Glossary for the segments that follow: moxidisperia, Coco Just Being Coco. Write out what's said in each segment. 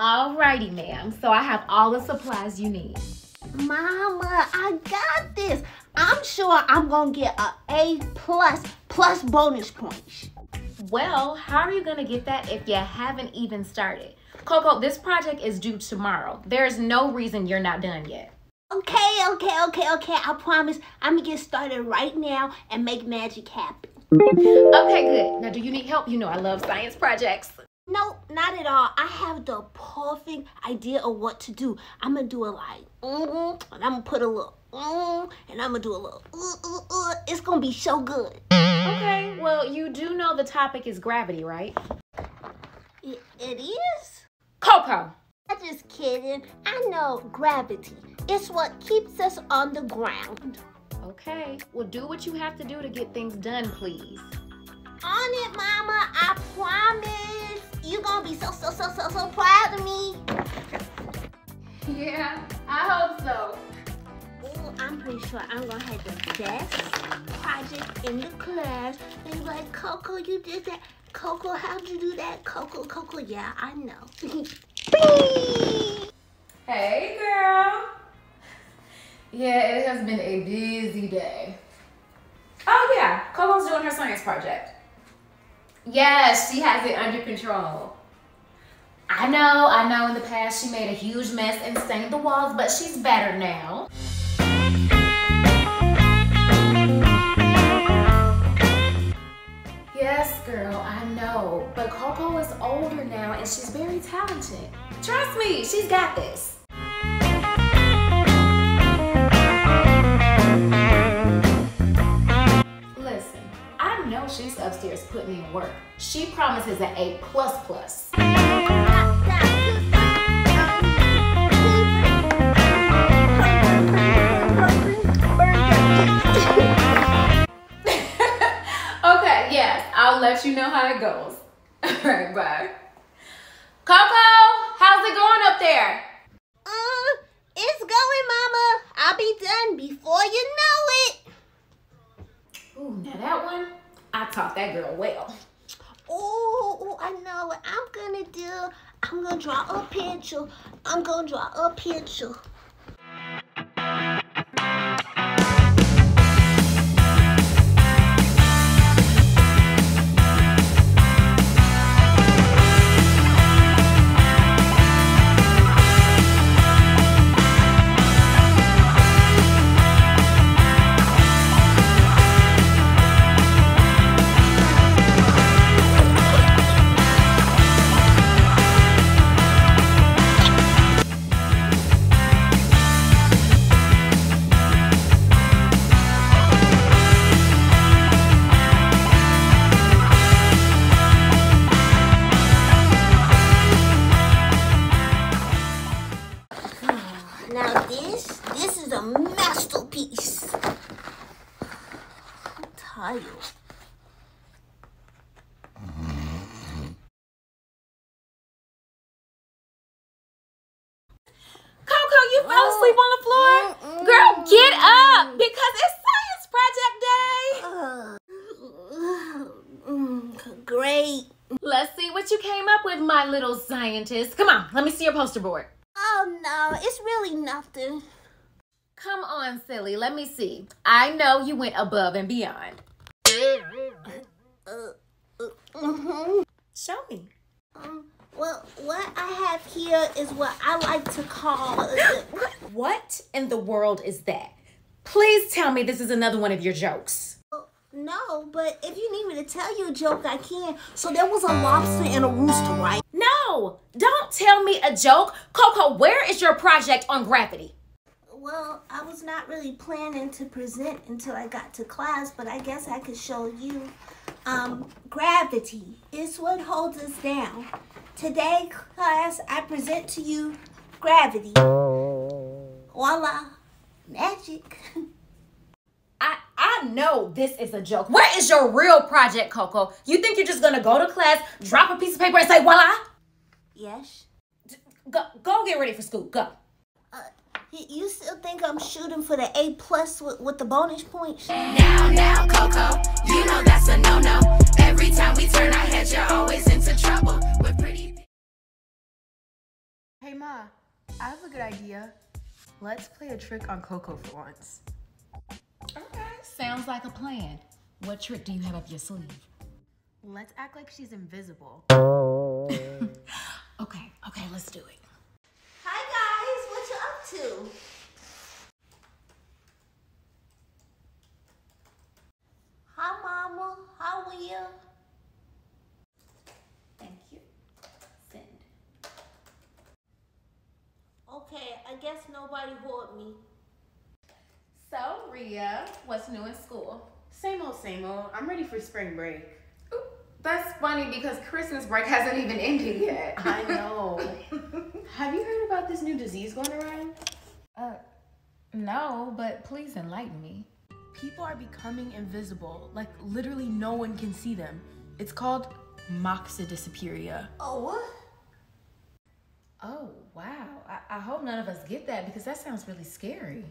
Alrighty, ma'am. So I have all the supplies you need. Mama, I got this. I'm sure I'm gonna get an A++ bonus points. Well, how are you gonna get that if you haven't even started? Coco, this project is due tomorrow. There's no reason you're not done yet. Okay. I promise I'm gonna get started right now and make magic happen. Okay, good. Now, do you need help? You know I love science projects. No, not at all. I have the perfect idea of what to do. I'm gonna do a like, and I'm gonna put a little, and I'm gonna do a little, It's gonna be so good. Okay, well, you do know the topic is gravity, right? It is? Coco! I'm just kidding. I know gravity. It's what keeps us on the ground. Okay, well, do what you have to do to get things done, please. On it, Mama, I promise. You're gonna be so proud of me. Yeah, I hope so. Ooh, I'm pretty sure I'm gonna have the best project in the class. And you're like, Coco, you did that. Coco, how'd you do that? Coco, yeah, I know. Hey, girl. Yeah, it has been a busy day. Oh, yeah, Coco's doing her science project. Yes, she has it under control. I know in the past she made a huge mess and stained the walls, but she's better now. Yes, girl, I know. But Coco is older now and she's very talented. Trust me, she's got this. Listen, I know she's upstairs putting in work. She promises an A++. I'll let you know how it goes. All right, bye. Coco, how's it going up there? It's going, Mama. I'll be done before you know it. Ooh, now that one, I taught that girl well. Ooh, I know what I'm gonna do. I'm gonna draw a picture. This is a masterpiece. I'm tired. Coco, you fell asleep on the floor? Girl, get up because it's science project day. Great. Let's see what you came up with, my little scientist. Come on, let me see your poster board. Oh, no, it's really nothing. Come on, silly. Let me see. I know you went above and beyond. Show me. Well, what I have here is what I like to call... What in the world is that? Please tell me this is another one of your jokes. No, but if you need me to tell you a joke, I can. So there was a lobster and a rooster, right? No, don't tell me a joke. Coco, where is your project on gravity? Well, I was not really planning to present until I got to class, but I guess I could show you. Gravity is what holds us down. Today, class, I present to you gravity. Voila, magic. I know this is a joke. Where is your real project, Coco? You think you're just gonna go to class, drop a piece of paper, and say, voila? Yes. Go get ready for school, go. You still think I'm shooting for the A+ with the bonus points? Now, Coco, you know that's a no-no. Every time we turn our heads, you're always into trouble. We're pretty... Ma, I have a good idea. Let's play a trick on Coco for once. Okay, sounds like a plan. What trick do you have up your sleeve? Let's act like she's invisible. Okay, let's do it. Hi guys, what you up to? Hi Mama, how are you? Thank you. Send. Okay, I guess nobody bored me. So Rhea, what's new in school? Same old, same old. I'm ready for spring break. Ooh, that's funny because Christmas break hasn't even ended yet. I know. Have you heard about this new disease going around? No, but please enlighten me. People are becoming invisible. Like, literally no one can see them. It's called moxidisperia. Oh, what? Oh, wow. I hope none of us get that because that sounds really scary.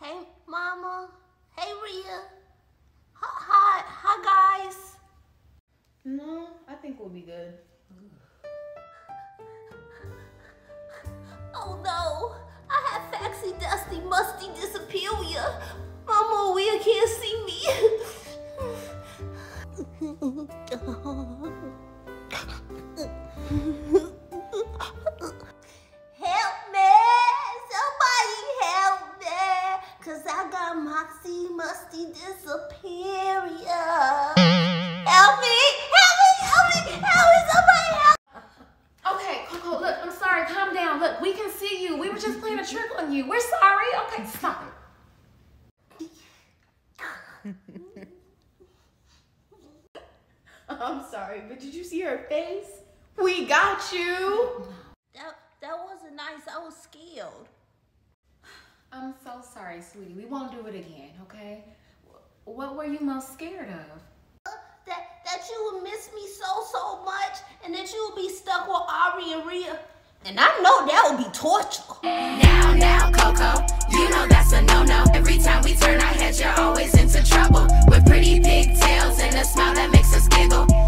Hey, Mama. Hey, Rhea. Hi, guys. No, I think we'll be good. Oh, no. I have faxy, dusty, musty disappearia. Mama, we can't see me. Help me! Somebody help me! 'Cause I got moxie, musty disappearia. Help me! Help me! Help me! Help me! Somebody help me! Okay, Coco, look, I'm sorry. Calm down. Look, we can see you. We were just playing a trick on you. We're sorry. Okay, stop it. I'm sorry, but did you see her face? We got you! That wasn't nice. I was scared. I'm so sorry, sweetie. We won't do it again, okay? What were you most scared of? That you would miss me so much and that you would be stuck with Ari and Rhea. And I know that would be torture. Now, Coco, you know that's a no-no. Every time we turn our heads, you're always into trouble. With pretty pigtails and a smile that makes us giggle.